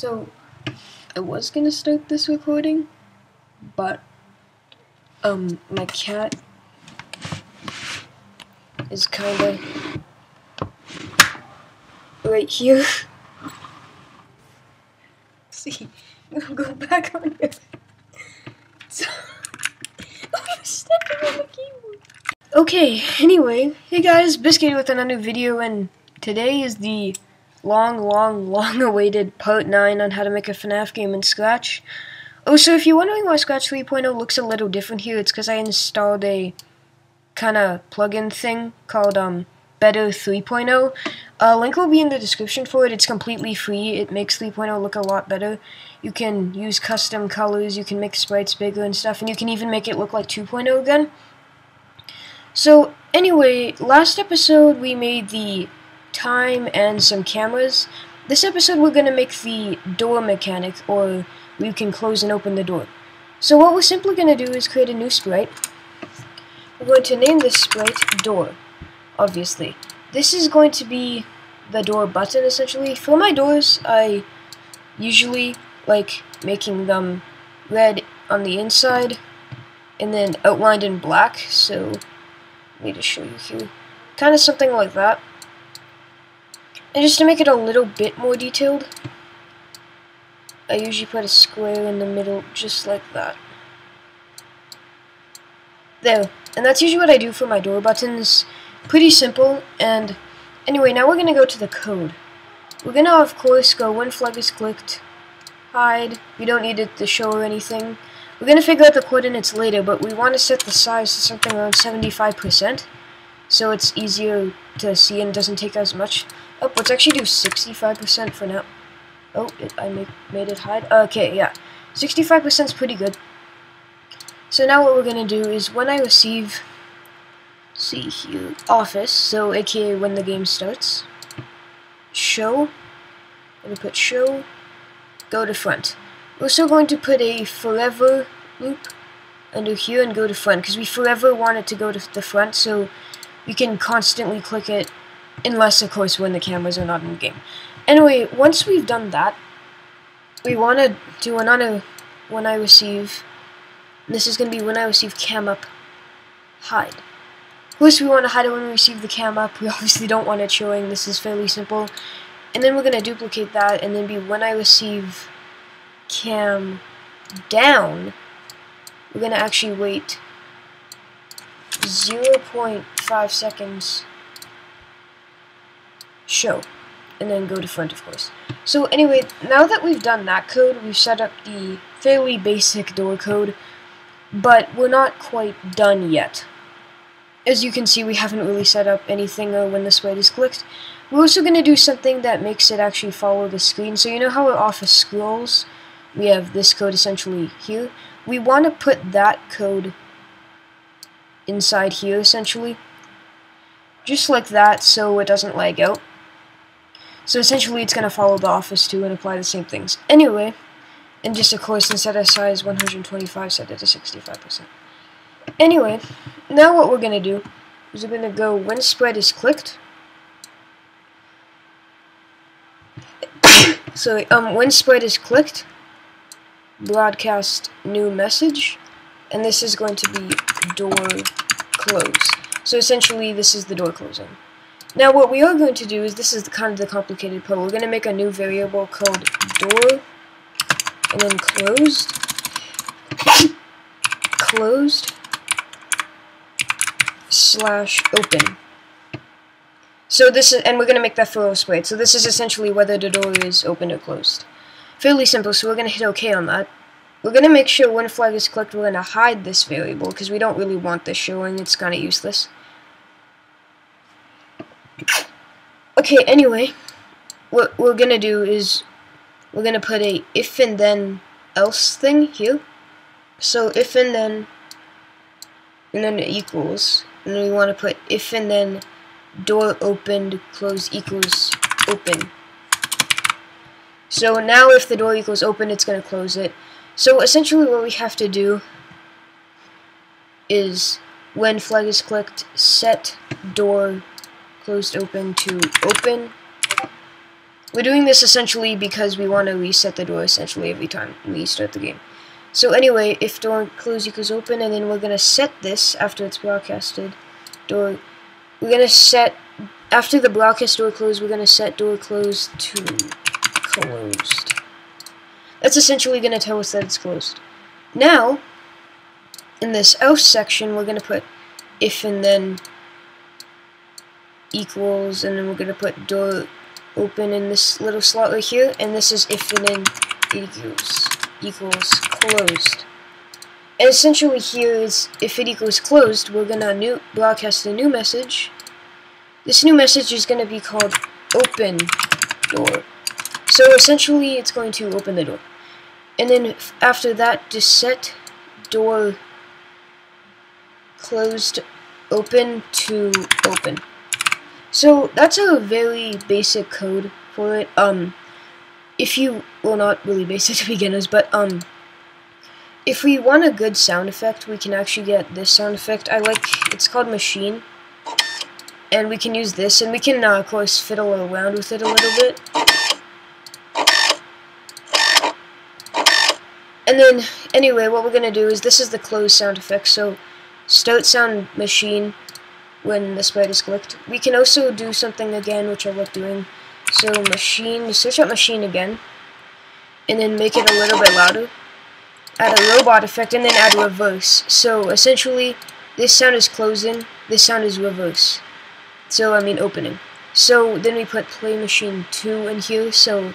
So, I was gonna start this recording, but, my cat is kinda right here. See, we'll go back on it. So, I'm stepping on the keyboard. Okay, anyway, hey guys, Biscuit with another video, and today is the long awaited part 9 on how to make a FNAF game in Scratch. Oh, so if you're wondering why Scratch 3.0 looks a little different here, it's because I installed a kind of plugin thing called Better 3.0. Link will be in the description for it. It's completely free. It makes 3.0 look a lot better. You can use custom colors, you can make sprites bigger and stuff, and you can even make it look like 2.0 again. So anyway, last episode we made the time and some cameras. This episode we're going to make the door mechanic, or we can close and open the door. So what we're simply going to do is create a new sprite. We're going to name this sprite door, obviously. This is going to be the door button, essentially. For my doors, I usually like making them red on the inside and then outlined in black, so let me just show you here. Kind of something like that. And just to make it a little bit more detailed, I usually put a square in the middle, just like that. There. And that's usually what I do for my door buttons. Pretty simple. And anyway, now we're going to go to the code. We're going to, of course, go when flag is clicked, hide. We don't need it to show or anything. We're going to figure out the coordinates later, but we want to set the size to something around 75%. So it's easier to see and doesn't take as much. Oh, let's actually do 65% for now. Oh, I made it hide. Okay, yeah. 65% is pretty good. So now what we're going to do is when I receive, see here, office, so aka when the game starts, show, I'm going to put show, go to front. We're also going to put a forever loop under here and go to front, because we forever want it to go to the front, so you can constantly click it, unless, of course, when the cameras are not in the game. Anyway, once we've done that, we want to do another when I receive. This is going to be when I receive cam up, hide. Of course, we want to hide it when we receive the cam up. We obviously don't want it showing. This is fairly simple. And then we're going to duplicate that and then be when I receive cam down. We're going to actually wait 0.5 seconds, show, and then go to front, of course. So anyway, now that we've done that code, we've set up the fairly basic door code, but we're not quite done yet. As you can see, we haven't really set up anything or when the sprite is clicked. We're also going to do something that makes it actually follow the screen. So you know how our office scrolls? We have this code essentially here. We want to put that code inside here, essentially. Just like that, so it doesn't lag out. So essentially it's going to follow the office too and apply the same things. Anyway, and just of course instead of size 125, set it to 65%. Anyway, now what we're going to do is we're going to go when spread is clicked. Sorry, when spread is clicked, broadcast new message, and this is going to be door close. So essentially this is the door closing. Now what we are going to do is, this is kind of the complicated part, we're going to make a new variable called door, and then closed, closed, slash open. So this is, and we're going to make that for our sprite, so this is essentially whether the door is open or closed. Fairly simple, so we're going to hit OK on that. We're going to make sure when flag is clicked, we're going to hide this variable, because we don't really want this showing, it's kind of useless. Okay, anyway, what we're going to do is we're going to put a if and then else thing here. So if and then it equals, and then we want to put if and then door opened close equals open. So now if the door equals open, it's going to close it. So essentially what we have to do is when flag is clicked, set door closed open to open, We're doing this essentially because we want to reset the door essentially every time we start the game. So anyway, if door close equals open, and then we're going to set this after it's broadcasted. Door, we're going to set, after the broadcast door close, we're going to set door close to closed. That's essentially going to tell us that it's closed. Now, in this else section, we're going to put if and then equals, and then we're going to put door open in this little slot right here, and this is if and then equals closed. And essentially here is if it equals closed, we're going to broadcast a new message. This new message is going to be called open door. So essentially it's going to open the door. And then after that, just set door closed open to open. So that's a very basic code for it. If you, well, not really basic to beginners, but if we want a good sound effect, we can actually get this sound effect. I like, it's called machine, and we can use this, and we can of course fiddle around with it a little bit. And then anyway, what we're gonna do is, this is the close sound effect. So start sound machine when the sprite is clicked. We can also do something again, which I like doing. So machine, search up machine again, and then make it a little bit louder. Add a robot effect, and then add reverse. So essentially, this sound is closing, this sound is reverse. So I mean opening. So then we put play machine 2 in here. So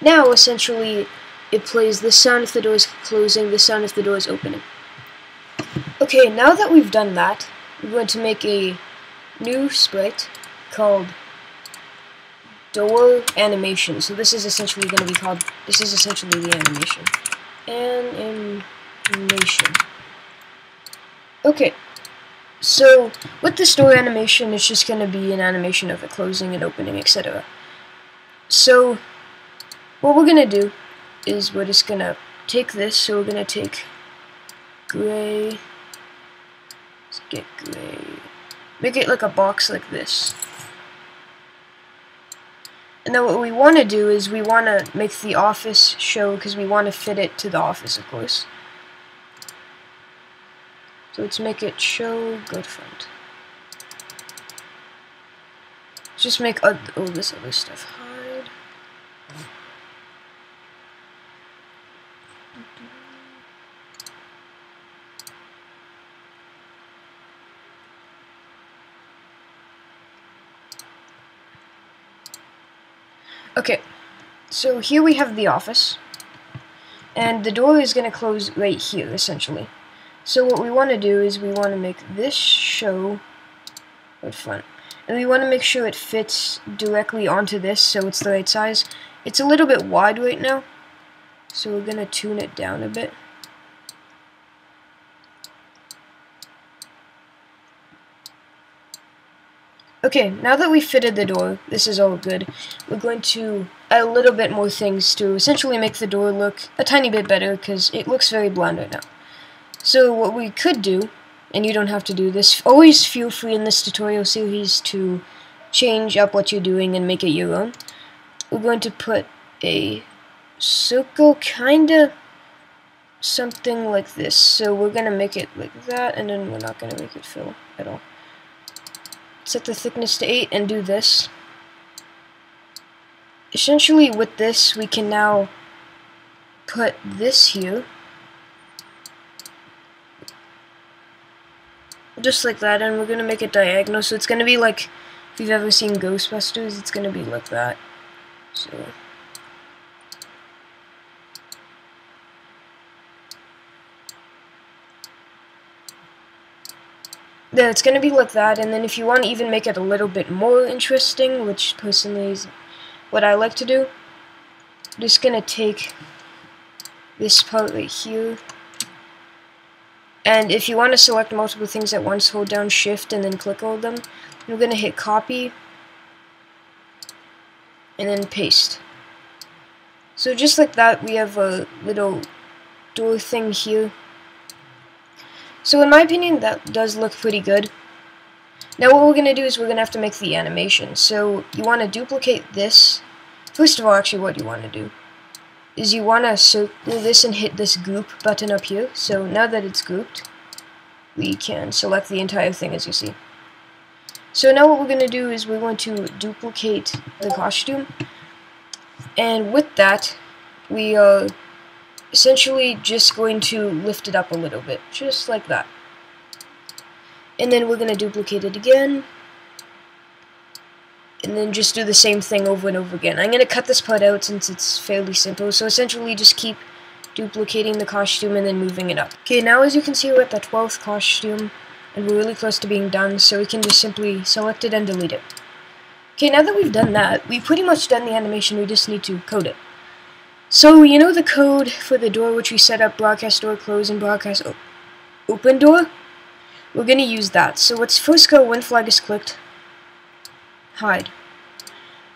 now essentially it plays this sound if the door is closing, this sound if the door is opening. Okay, now that we've done that, we're going to make a new sprite called door animation. So this is essentially going to be called, this is essentially the animation. Animation. Okay, so with this door animation, it's just going to be an animation of it closing and opening, etc. So what we're going to do is we're just going to take this, so we're going to take gray. Get gray. Make it like a box like this. And then what we want to do is we want to make the office show, because we want to fit it to the office, of course. So let's make it show, go to front. Let's just make all this other stuff hide. Okay, so here we have the office, and the door is going to close right here, essentially. So what we want to do is we want to make this show right front, and we want to make sure it fits directly onto this, so it's the right size. It's a little bit wide right now, so we're going to tune it down a bit. Okay, now that we fitted the door, this is all good. We're going to add a little bit more things to essentially make the door look a tiny bit better, because it looks very bland right now. So what we could do, and you don't have to do this, always feel free in this tutorial series to change up what you're doing and make it your own. We're going to put a circle, kinda something like this. So we're going to make it like that, and then we're not going to make it fill at all. Set the thickness to 8 and do this. Essentially with this, we can now put this here, just like that, and we're going to make it diagonal, so it's going to be like, if you've ever seen Ghostbusters, it's going to be like that. So there, it's going to be like that, and then if you want to even make it a little bit more interesting, which personally is what I like to do, I'm just going to take this part right here, and if you want to select multiple things at once, hold down shift and then click all of them. You're going to hit copy, and then paste. So just like that, we have a little door thing here. So in my opinion, that does look pretty good. Now what we're going to do is we're going to have to make the animation. So you want to duplicate this, First of all, actually what you want to do is you want to circle this and hit this group button up here. So now that it's grouped, we can select the entire thing, as you see. So now what we're going to do is we're going to duplicate the costume, and with that we are essentially just going to lift it up a little bit, just like that. And then we're going to duplicate it again, and then just do the same thing over and over again. I'm going to cut this part out since it's fairly simple, so essentially just keep duplicating the costume and then moving it up. Okay, now as you can see we're at the 12th costume, and we're really close to being done, so we can just simply select it and delete it. Okay, now that we've done that, we've pretty much done the animation, we just need to code it. So, you know the code for the door which we set up, broadcast door close and broadcast open door? We're going to use that. So let's first go when flag is clicked, hide.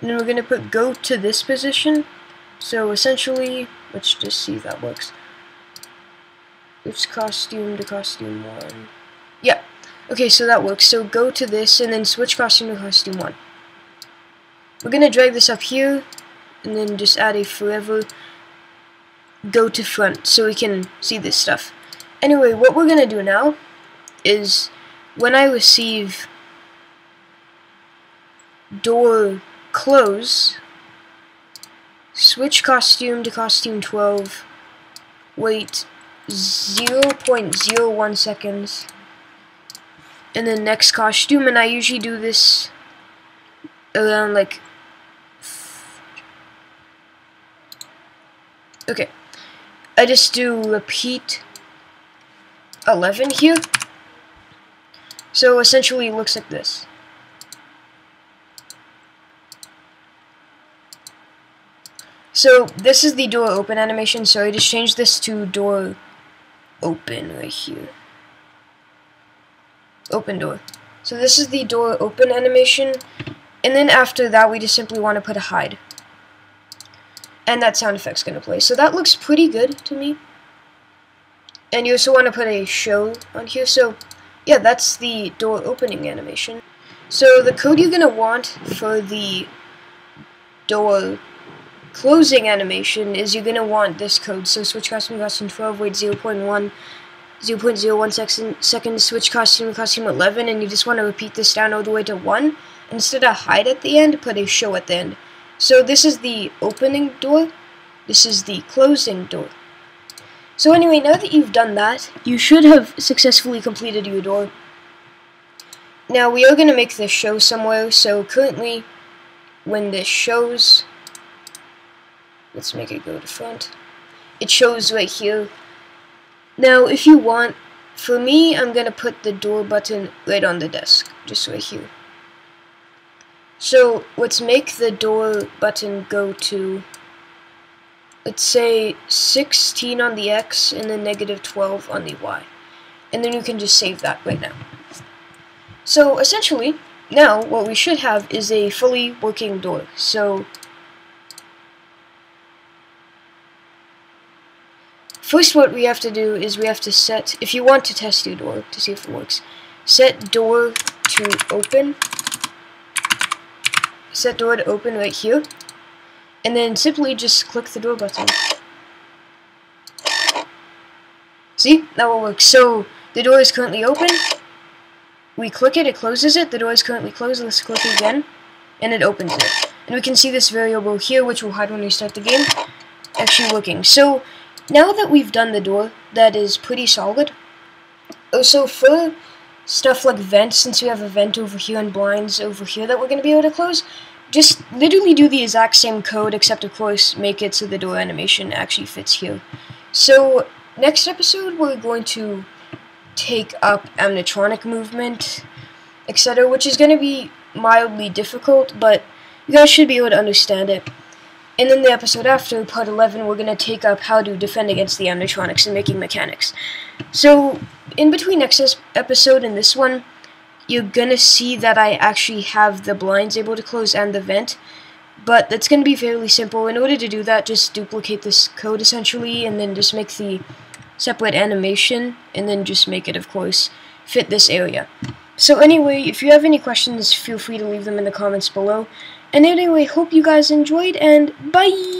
And then we're going to put go to this position. So essentially, let's just see if that works. It's costume to costume 1. Yeah. Okay, so that works. So go to this and then switch costume to costume 1. We're going to drag this up here and then just add a forever go to front so we can see this stuff. Anyway, what we're going to do now is when I receive door close, switch costume to costume 12, wait 0.01 seconds, and then next costume. And I usually do this around like, okay, I just do repeat 11 here. So essentially it looks like this. So this is the door open animation, so I just changed this to door open right here. Open door. So this is the door open animation, and then after that we just simply want to put a hide. And that sound effect's going to play. So that looks pretty good to me. And you also want to put a show on here. So yeah, that's the door opening animation. So the code you're going to want for the door closing animation is you're going to want this code. So switch costume to costume 12, wait 0.01 second, switch costume to costume 11, and you just want to repeat this down all the way to 1. Instead of hide at the end, put a show at the end. So this is the opening door, this is the closing door. So anyway, now that you've done that, you should have successfully completed your door. Now we are going to make this show somewhere, so currently when this shows, let's make it go to front. It shows right here. Now, if you want, for me, I'm going to put the door button right on the desk, just right here. So, let's make the door button go to, let's say, 16 on the X and then negative 12 on the Y. And then you can just save that right now. So, essentially, now what we should have is a fully working door. So, first what we have to do is we have to set, if you want to test your door to see if it works, set door to open, set door to open right here, and then simply just click the door button. See? That will work. So the door is currently open, we click it, it closes it, the door is currently closed, let's click it again, and it opens it. And we can see this variable here, which will hide when we start the game, actually working. So now that we've done the door, that is pretty solid. Also, for stuff like vents, since we have a vent over here and blinds over here that we're going to be able to close, just literally do the exact same code, except of course make it so the door animation actually fits here. So next episode we're going to take up animatronic movement, etc., which is going to be mildly difficult, but you guys should be able to understand it. And then the episode after, part 11, we're going to take up how to defend against the animatronics and making mechanics. So, in between next episode and this one, you're going to see that I actually have the blinds able to close and the vent. But that's going to be fairly simple. In order to do that, just duplicate this code, essentially, and then just make the separate animation, and then just make it, of course, fit this area. So anyway, if you have any questions, feel free to leave them in the comments below. And anyway, hope you guys enjoyed, and bye!